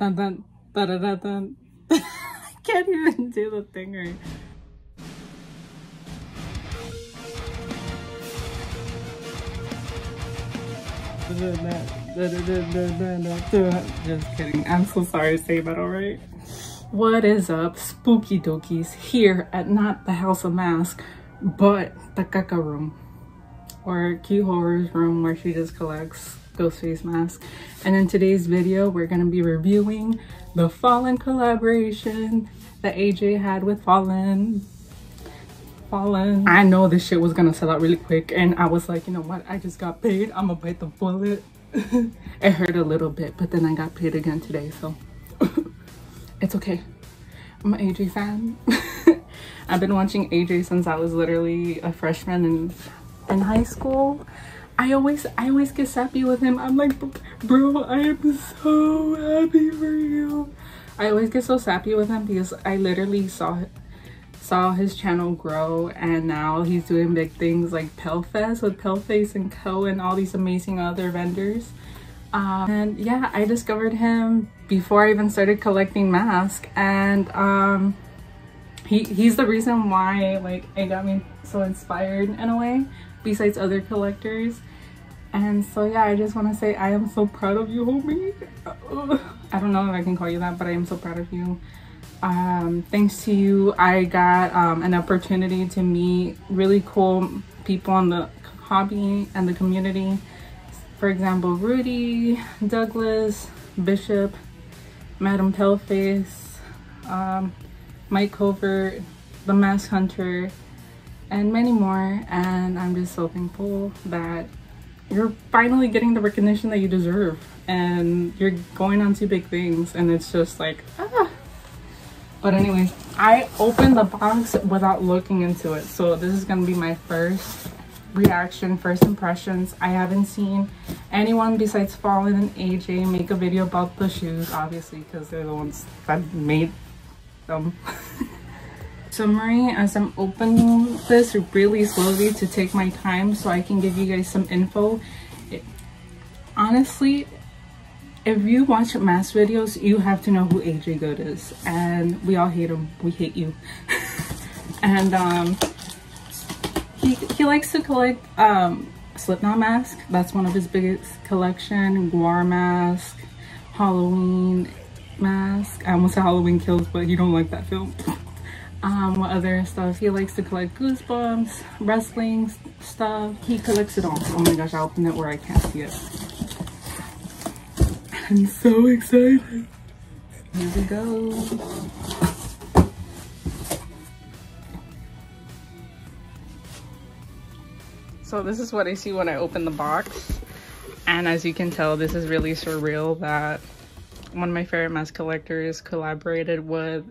Dun dun da da da dun. I can't even do the thing right. Just kidding. I'm so sorry to say that, alright? What is up, spooky dookies, here at not the House of Masks, but the Kaka room, or Key Horror's room, where she just collects ghost face masks. And in today's video, we're going to be reviewing the Fallen collaboration that AJ had with Fallen. I know this shit was gonna sell out really quick, and I was like, you know what, I just got paid, I'm gonna bite the bullet. It hurt a little bit, but then I got paid again today, so it's okay. I'm an AJ fan. I've been watching AJ since I was literally a freshman in high school. I always get sappy with him. I'm like, bro, I am so happy for you. I always get so sappy with him because I literally saw his channel grow, and now he's doing big things like PellFest with PellFace and Co and all these amazing other vendors. And yeah, I discovered him before I even started collecting masks, and he's the reason why, like, it got me so inspired in a way, besides other collectors. And so yeah, I just want to say I am so proud of you, homie. I don't know if I can call you that, but I am so proud of you. Thanks to you, I got an opportunity to meet really cool people in the hobby and the community. For example, Rudy, Douglas, Bishop, Madam Paleface, Mike Covert, The Masked Hunter, and many more. And I'm just so thankful that you're finally getting the recognition that you deserve, and you're going on to big things, and it's just like, ah. But anyways, I opened the box without looking into it, so this is gonna be my first reaction, first impressions. I haven't seen anyone besides Fallen and AJ make a video about the shoes, obviously, because they're the ones that made them. Summary, as I'm opening this really slowly to take my time so I can give you guys some info. Honestly, if you watch mask videos, you have to know who AJ Good is, and we all hate him. We hate you. And he likes to collect Slipknot mask. That's one of his biggest collection. Guar mask, Halloween mask. I almost said Halloween Kills, but you don't like that film. What other stuff? He likes to collect Goosebumps, wrestling stuff. He collects it all. Oh my gosh, I'll open it where I can't see it. I'm so excited. Here we go. So this is what I see when I open the box. And as you can tell, this is really surreal that one of my favorite mask collectors collaborated with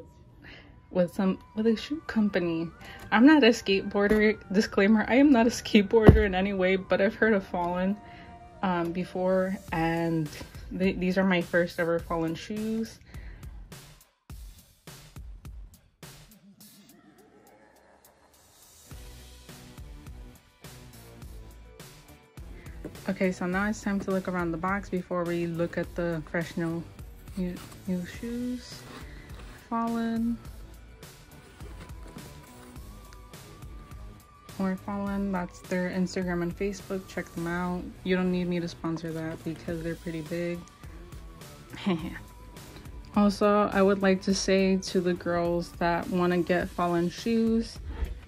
a shoe company. I'm not a skateboarder. Disclaimer, I am not a skateboarder in any way, but I've heard of Fallen before, and these are my first ever Fallen shoes. Okay, so now it's time to look around the box before we look at the fresh new shoes. Fallen. More Fallen, that's their Instagram and Facebook. Check them out. You don't need me to sponsor that because they're pretty big. Also, I would like to say to the girls that want to get Fallen shoes,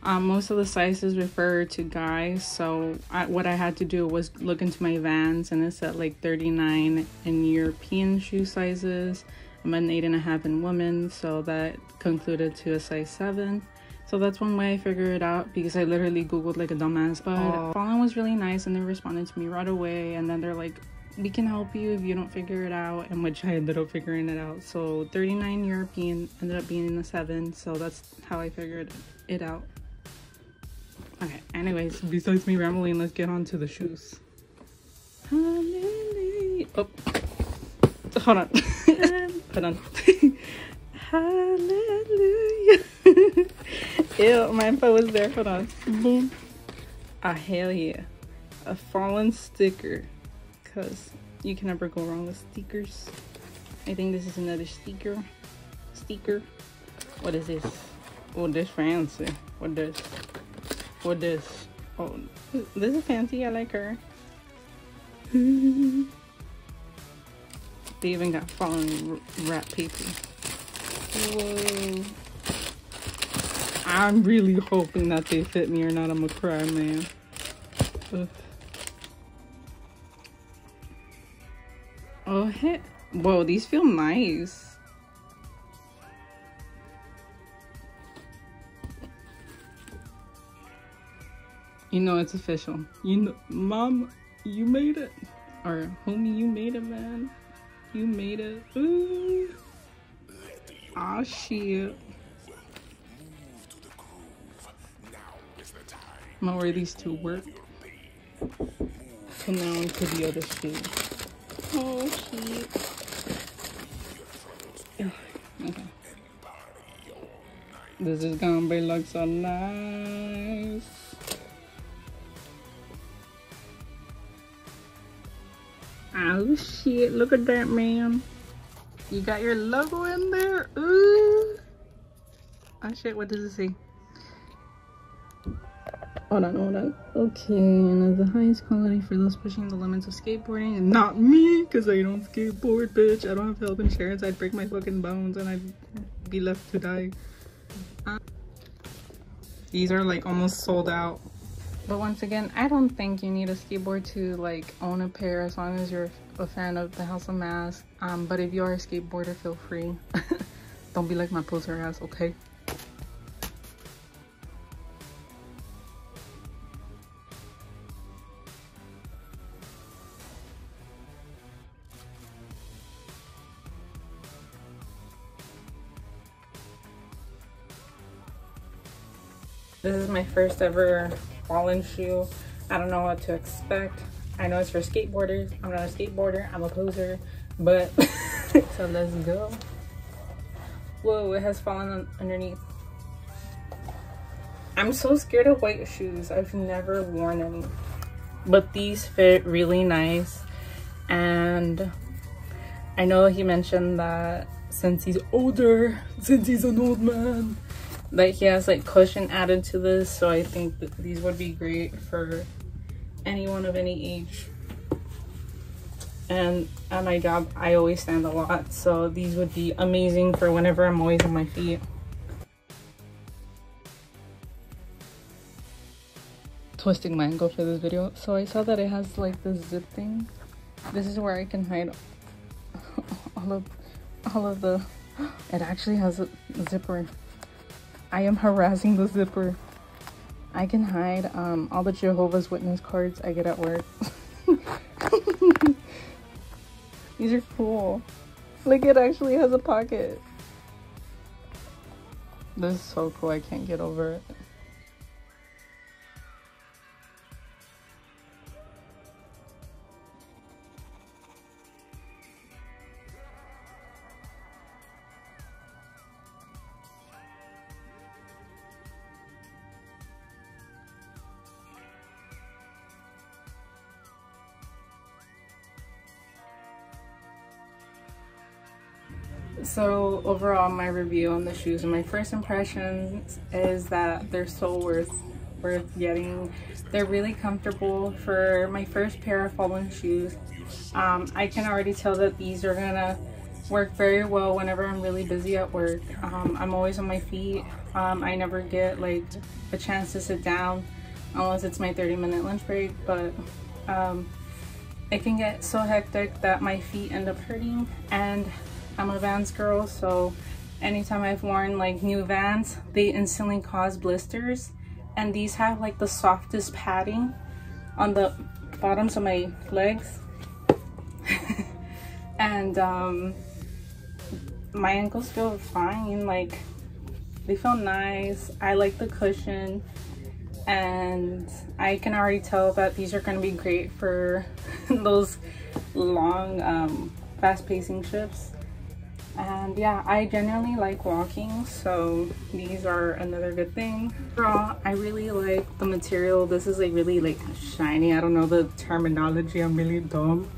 most of the sizes refer to guys, so what I had to do was look into my Vans, and it said like 39 in European shoe sizes. I'm an 8.5 in women, so that concluded to a size 7. So that's one way I figured it out, because I literally googled like a dumbass. But Fallen was really nice, and they responded to me right away, and then they're like, we can help you if you don't figure it out, and which I ended up figuring it out. So 39 European ended up being a 7, so that's how I figured it out. Okay, anyways, besides me rambling, let's get on to the shoes. Hallelujah. Oh, hold on. Hold on. Hallelujah. Ew, my info was there. Hold on. Boom. Ah, hell yeah. A Fallen sticker. Because you can never go wrong with stickers. I think this is another sticker. What is this? Oh, this fancy. What this? What this? Oh, this is fancy. I like her. They even got Fallen wrap paper. Whoa. I'm really hoping that they fit me or not. I'm gonna cry, man. Ugh. Oh, heck. Whoa, these feel nice. You know it's official. You know, Mom, you made it. Or homie, you made it, man. You made it. Ooh. Aw, shit. I'm gonna wear these to work. So now into the other shoe. Oh, shit. Okay. This is gonna be like so nice. Oh, shit. Look at that, man. You got your logo in there. Ooh. Oh, shit. What does it say? Hold on, hold on. Okay, and the highest quality for those pushing the limits of skateboarding, and not me, because I don't skateboard, bitch. I don't have health insurance. I'd break my fucking bones and I'd be left to die. These are like almost sold out. But once again, I don't think you need a skateboard to like own a pair as long as you're a fan of the House of Mask. But if you are a skateboarder, feel free. Don't be like my poser ass, okay? This is my first ever Fallen shoe. I don't know what to expect. I know it's for skateboarders. I'm not a skateboarder, I'm a poser, but so let's go. Whoa, it has Fallen underneath. I'm so scared of white shoes. I've never worn any, but these fit really nice. And I know he mentioned that since he's older, since he's an old man, like he has like cushion added to this, so I think that these would be great for anyone of any age. And at my job, I always stand a lot, so these would be amazing for whenever I'm always on my feet. Twisting my ankle for this video. So I saw that it has like this zip thing. This is where I can hide all of the. It actually has a zipper. I am harassing the zipper. I can hide all the Jehovah's Witness cards I get at work. These are cool. Like it actually has a pocket. This is so cool, I can't get over it. So overall, my review on the shoes and my first impressions is that they're so worth getting. They're really comfortable for my first pair of Fallen shoes. I can already tell that these are gonna work very well whenever I'm really busy at work. I'm always on my feet. I never get like a chance to sit down unless it's my 30-minute lunch break, but it can get so hectic that my feet end up hurting. And I'm a Vans girl, so anytime I've worn like new Vans, they instantly cause blisters, and these have like the softest padding on the bottoms of my legs. And my ankles feel fine, like they feel nice. I like the cushion, and I can already tell that these are going to be great for those long fast-pacing trips. And yeah, I generally like walking, so these are another good thing. Overall, I really like the material. This is like really like shiny. I don't know the terminology, I'm really dumb.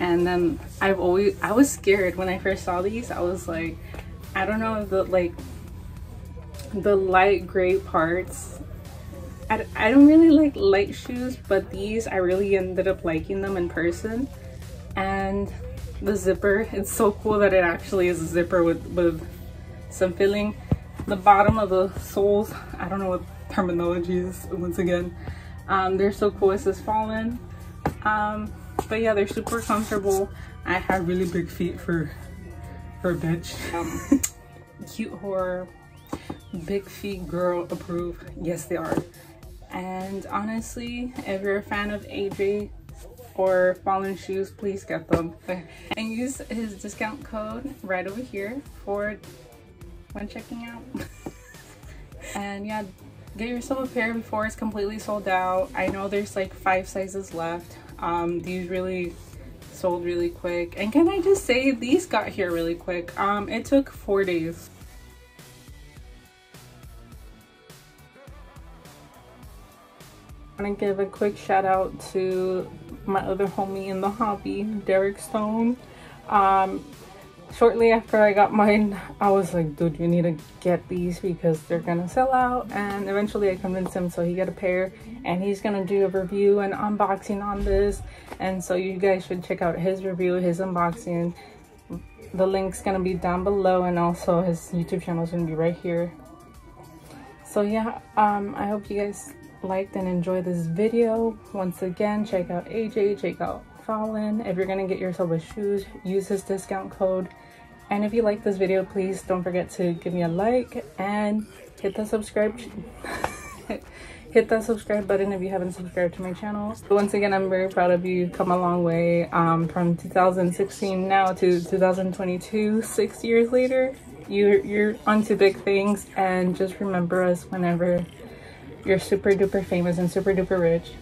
And then I was scared when I first saw these. I was like, I don't know, the light gray parts. I don't really like light shoes, but these, I really ended up liking them in person. And the zipper, it's so cool that it actually is a zipper with some filling. The bottom of the soles, I don't know what terminology is, once again. They're so cool. It says Fallen. But yeah, they're super comfortable. I have really big feet for a bitch. Cute horror, big feet girl approved. Yes, they are. And honestly, if you're a fan of AJ or Fallen shoes, please get them. And use his discount code right over here when checking out. And yeah, get yourself a pair before it's completely sold out. I know there's like 5 sizes left. These really sold really quick. And can I just say, these got here really quick. It took 4 days. I want to give a quick shout out to my other homie in the hobby, Derek Stone. Shortly after I got mine, I was like, dude, you need to get these because they're gonna sell out. And eventually I convinced him, so he got a pair, and he's gonna do a review and unboxing on this. And so you guys should check out his review, his unboxing. The link's gonna be down below, and also his YouTube channel is gonna be right here. So yeah, I hope you guys liked and enjoyed this video. Once again, check out AJ, check out Fallen. If you're gonna get yourself a shoes, use this discount code. And if you like this video, please don't forget to give me a like and hit that subscribe button if you haven't subscribed to my channel. Once again, I'm very proud of you. Come a long way, from 2016 now to 2022, 6 years later. You're onto big things, and just remember us whenever you're super duper famous and super duper rich.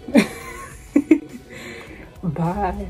Bye.